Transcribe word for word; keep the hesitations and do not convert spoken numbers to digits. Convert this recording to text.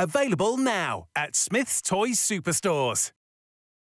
Available now at Smyths Toys Superstores.